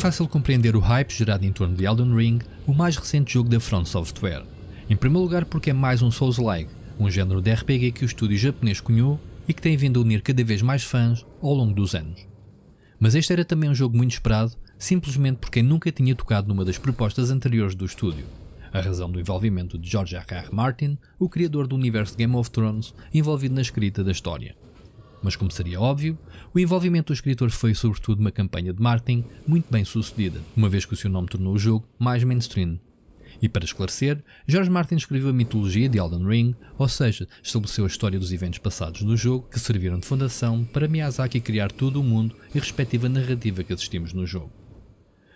fácil compreender o hype gerado em torno de Elden Ring, o mais recente jogo da FromSoftware. Em primeiro lugar porque é mais um Souls-like, um género de RPG que o estúdio japonês cunhou e que tem vindo a unir cada vez mais fãs ao longo dos anos. Mas este era também um jogo muito esperado, simplesmente porque nunca tinha tocado numa das propostas anteriores do estúdio. A razão do envolvimento de George R. R. Martin, o criador do universo de Game of Thrones, envolvido na escrita da história. Mas como seria óbvio, o envolvimento do escritor foi sobretudo uma campanha de marketing muito bem sucedida, uma vez que o seu nome tornou o jogo mais mainstream. E para esclarecer, George Martin escreveu a mitologia de Elden Ring, ou seja, estabeleceu a história dos eventos passados do jogo que serviram de fundação para Miyazaki criar todo o mundo e a respectiva narrativa que assistimos no jogo.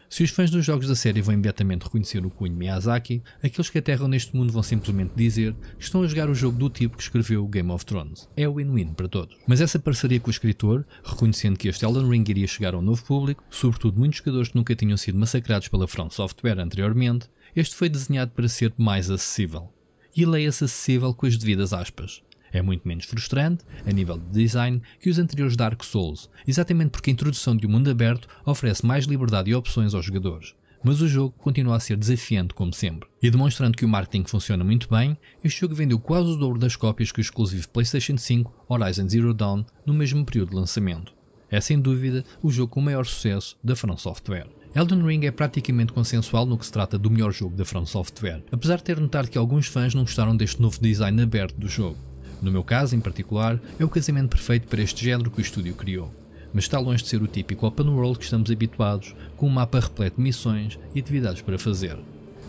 Se os fãs dos jogos da série vão imediatamente reconhecer o cunho Miyazaki, aqueles que aterram neste mundo vão simplesmente dizer que estão a jogar o jogo do tipo que escreveu Game of Thrones. É win-win para todos. Mas essa parceria com o escritor, reconhecendo que este Elden Ring iria chegar a um novo público, sobretudo muitos jogadores que nunca tinham sido massacrados pela FromSoftware anteriormente, este foi desenhado para ser mais acessível. E leia-se acessível com as devidas aspas. É muito menos frustrante, a nível de design, que os anteriores Dark Souls, exatamente porque a introdução de um mundo aberto oferece mais liberdade e opções aos jogadores. Mas o jogo continua a ser desafiante como sempre. E demonstrando que o marketing funciona muito bem, este jogo vendeu quase o dobro das cópias que o exclusivo PlayStation 5 Horizon Zero Dawn no mesmo período de lançamento. É sem dúvida o jogo com o maior sucesso da FromSoftware. Elden Ring é praticamente consensual no que se trata do melhor jogo da FromSoftware, apesar de ter notado que alguns fãs não gostaram deste novo design aberto do jogo. No meu caso, em particular, é o casamento perfeito para este género que o estúdio criou, mas está longe de ser o típico open world que estamos habituados, com um mapa repleto de missões e atividades para fazer.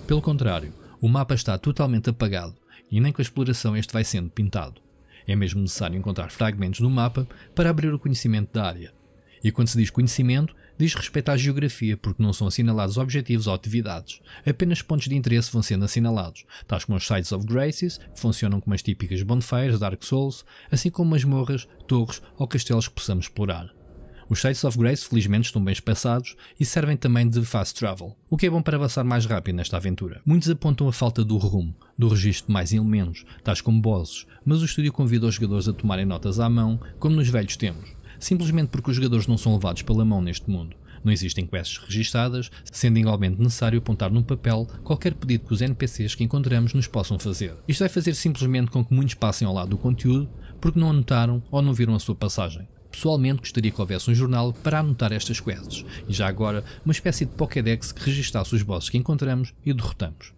Pelo contrário, o mapa está totalmente apagado e nem com a exploração este vai sendo pintado. É mesmo necessário encontrar fragmentos no mapa para abrir o conhecimento da área. E quando se diz conhecimento, diz respeito à geografia, porque não são assinalados objetivos ou atividades. Apenas pontos de interesse vão sendo assinalados, tais como os sites of Grace, que funcionam como as típicas bonfires, Dark Souls, assim como masmorras, torres ou castelos que possamos explorar. Os sites of Grace felizmente estão bem espaçados e servem também de fast travel, o que é bom para avançar mais rápido nesta aventura. Muitos apontam a falta do rumo, do registro de mais elementos, tais como bosses, mas o estúdio convida os jogadores a tomarem notas à mão, como nos velhos tempos. Simplesmente porque os jogadores não são levados pela mão neste mundo. Não existem quests registadas, sendo igualmente necessário apontar num papel qualquer pedido que os NPCs que encontramos nos possam fazer. Isto vai fazer simplesmente com que muitos passem ao lado do conteúdo porque não anotaram ou não viram a sua passagem. Pessoalmente gostaria que houvesse um jornal para anotar estas quests e já agora uma espécie de Pokédex que registasse os bosses que encontramos e derrotamos.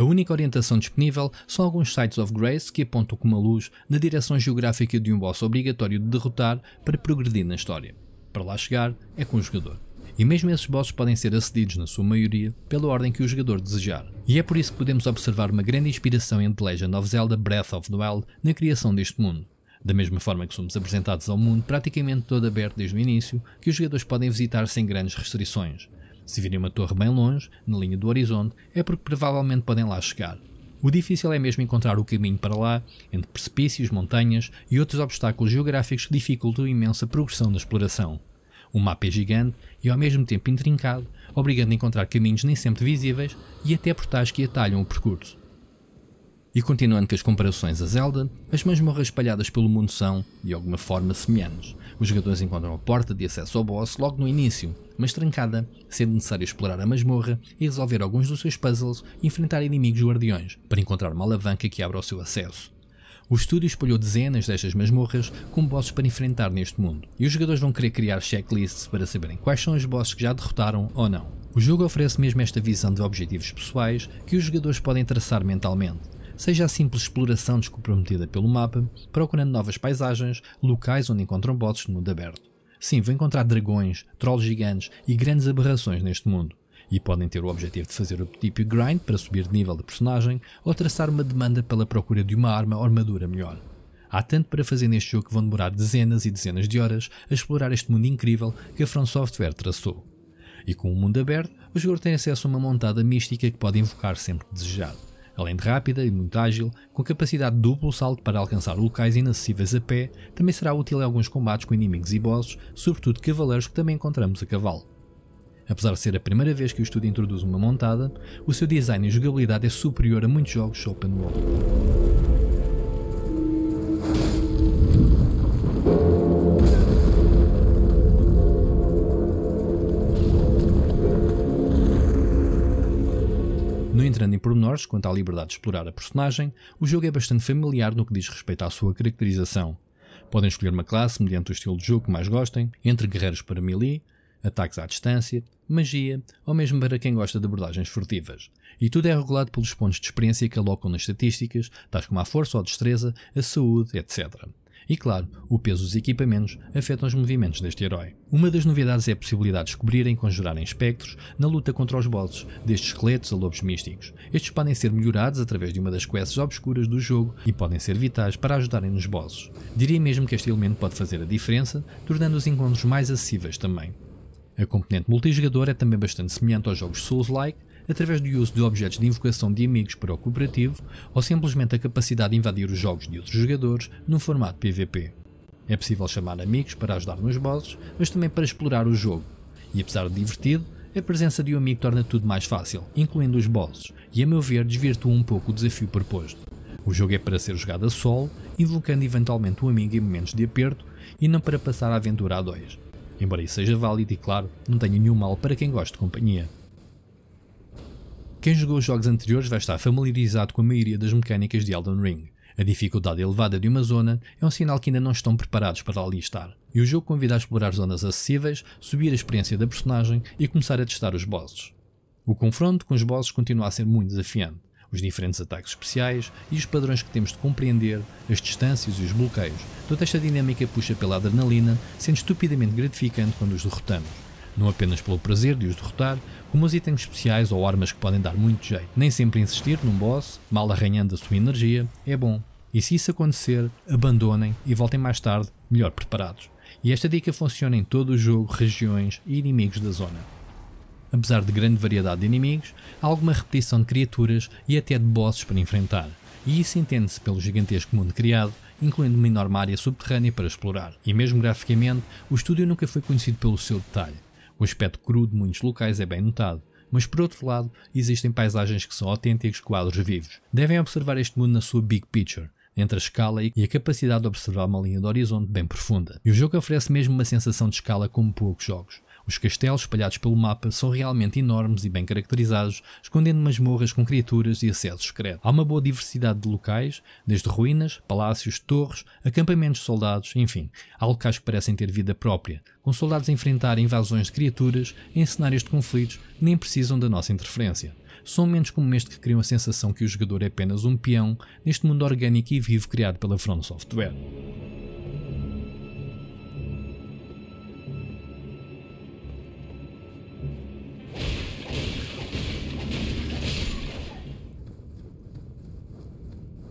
A única orientação disponível são alguns sites of Grace que apontam com uma luz na direção geográfica de um boss obrigatório de derrotar para progredir na história. Para lá chegar é com o jogador. E mesmo esses bosses podem ser acedidos na sua maioria pela ordem que o jogador desejar. E é por isso que podemos observar uma grande inspiração em The Legend of Zelda Breath of the Wild na criação deste mundo. Da mesma forma que somos apresentados ao mundo praticamente todo aberto desde o início, que os jogadores podem visitar sem grandes restrições. Se virem uma torre bem longe, na linha do horizonte, é porque provavelmente podem lá chegar. O difícil é mesmo encontrar o caminho para lá, entre precipícios, montanhas e outros obstáculos geográficos que dificultam imenso a progressão da exploração. O mapa é gigante e ao mesmo tempo intrincado, obrigando a encontrar caminhos nem sempre visíveis e até portais que atalham o percurso. E continuando com as comparações a Zelda, as masmorras espalhadas pelo mundo são, de alguma forma, semelhantes. Os jogadores encontram a porta de acesso ao boss logo no início, mas trancada, sendo necessário explorar a masmorra e resolver alguns dos seus puzzles e enfrentar inimigos guardiões, para encontrar uma alavanca que abra o seu acesso. O estúdio espalhou dezenas destas masmorras como bosses para enfrentar neste mundo, e os jogadores vão querer criar checklists para saberem quais são os bosses que já derrotaram ou não. O jogo oferece mesmo esta visão de objetivos pessoais que os jogadores podem traçar mentalmente. Seja a simples exploração descomprometida pelo mapa, procurando novas paisagens, locais onde encontram bosses no mundo aberto. Sim, vão encontrar dragões, trolls gigantes e grandes aberrações neste mundo, e podem ter o objetivo de fazer o típico grind para subir de nível de personagem ou traçar uma demanda pela procura de uma arma ou armadura melhor. Há tanto para fazer neste jogo que vão demorar dezenas e dezenas de horas a explorar este mundo incrível que a FromSoftware traçou. E com o mundo aberto, o jogador tem acesso a uma montada mística que pode invocar sempre que desejar. Além de rápida e muito ágil, com capacidade de duplo salto para alcançar locais inacessíveis a pé, também será útil em alguns combates com inimigos e bosses, sobretudo cavaleiros que também encontramos a cavalo. Apesar de ser a primeira vez que o estúdio introduz uma montada, o seu design e jogabilidade é superior a muitos jogos open world. entrando em pormenores quanto à liberdade de explorar a personagem, o jogo é bastante familiar no que diz respeito à sua caracterização. Podem escolher uma classe mediante o estilo de jogo que mais gostem, entre guerreiros para melee, ataques à distância, magia ou mesmo para quem gosta de abordagens furtivas. E tudo é regulado pelos pontos de experiência que alocam nas estatísticas, tais como a força ou a destreza, a saúde, etc. E claro, o peso dos equipamentos afetam os movimentos deste herói. Uma das novidades é a possibilidade de descobrirem e conjurarem espectros na luta contra os bosses, destes esqueletos a lobos místicos. Estes podem ser melhorados através de uma das quests obscuras do jogo e podem ser vitais para ajudarem nos bosses. Diria mesmo que este elemento pode fazer a diferença, tornando os encontros mais acessíveis também. A componente multijogador é também bastante semelhante aos jogos Souls-like, através do uso de objetos de invocação de amigos para o cooperativo ou simplesmente a capacidade de invadir os jogos de outros jogadores num formato PVP. É possível chamar amigos para ajudar nos bosses, mas também para explorar o jogo. E apesar de divertido, a presença de um amigo torna tudo mais fácil, incluindo os bosses, e a meu ver desvirtua um pouco o desafio proposto. O jogo é para ser jogado a solo, invocando eventualmente um amigo em momentos de aperto e não para passar a aventura a dois. Embora isso seja válido e claro, não tenha nenhum mal para quem gosta de companhia. Quem jogou os jogos anteriores vai estar familiarizado com a maioria das mecânicas de Elden Ring. A dificuldade elevada de uma zona é um sinal que ainda não estão preparados para ali estar, e o jogo convida a explorar zonas acessíveis, subir a experiência da personagem e começar a testar os bosses. O confronto com os bosses continua a ser muito desafiante. Os diferentes ataques especiais e os padrões que temos de compreender, as distâncias e os bloqueios, toda esta dinâmica puxa pela adrenalina, sendo estupidamente gratificante quando os derrotamos. Não apenas pelo prazer de os derrotar, como os itens especiais ou armas que podem dar muito jeito. Nem sempre insistir num boss, mal arranhando a sua energia, é bom. E se isso acontecer, abandonem e voltem mais tarde, melhor preparados. E esta dica funciona em todo o jogo, regiões e inimigos da zona. Apesar de grande variedade de inimigos, há alguma repetição de criaturas e até de bosses para enfrentar. E isso entende-se pelo gigantesco mundo criado, incluindo uma enorme área subterrânea para explorar. E mesmo graficamente, o estúdio nunca foi conhecido pelo seu detalhe. O aspecto cru de muitos locais é bem notado, mas por outro lado, existem paisagens que são autênticos quadros vivos. Devem observar este mundo na sua big picture, entre a escala e a capacidade de observar uma linha de horizonte bem profunda. E o jogo oferece mesmo uma sensação de escala como poucos jogos. Os castelos espalhados pelo mapa são realmente enormes e bem caracterizados, escondendo masmorras com criaturas e acessos secretos. Há uma boa diversidade de locais, desde ruínas, palácios, torres, acampamentos de soldados, enfim. Há locais que parecem ter vida própria, com soldados a enfrentar invasões de criaturas em cenários de conflitos que nem precisam da nossa interferência. São momentos como este que criam a sensação que o jogador é apenas um peão neste mundo orgânico e vivo criado pela FromSoftware.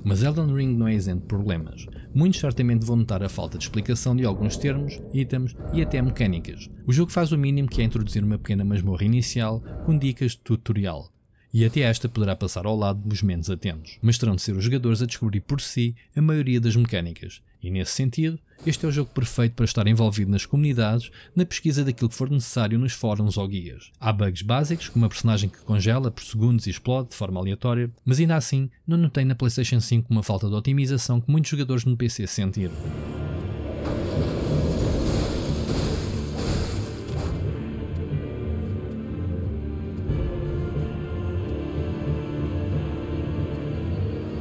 Mas Elden Ring não é isento de problemas. Muitos certamente vão notar a falta de explicação de alguns termos, itens e até mecânicas. O jogo faz o mínimo que é introduzir uma pequena masmorra inicial com dicas de tutorial. E até esta poderá passar ao lado dos menos atentos. Mas terão de ser os jogadores a descobrir por si a maioria das mecânicas. E nesse sentido, este é o jogo perfeito para estar envolvido nas comunidades, na pesquisa daquilo que for necessário nos fóruns ou guias. Há bugs básicos, como a personagem que congela por segundos e explode de forma aleatória, mas ainda assim, não notei na PlayStation 5 uma falta de otimização que muitos jogadores no PC sentiram.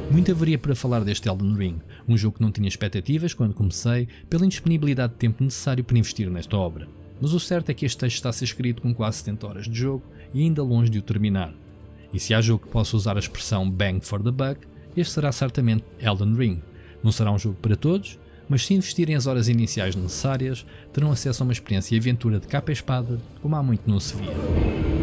Muito haveria para falar deste Elden Ring, um jogo que não tinha expectativas quando comecei, pela indisponibilidade de tempo necessário para investir nesta obra. Mas o certo é que este texto está a ser escrito com quase 70 horas de jogo e ainda longe de o terminar. E se há jogo que possa usar a expressão bang for the buck, este será certamente Elden Ring. Não será um jogo para todos, mas se investirem as horas iniciais necessárias, terão acesso a uma experiência e aventura de capa e espada, como há muito não se via.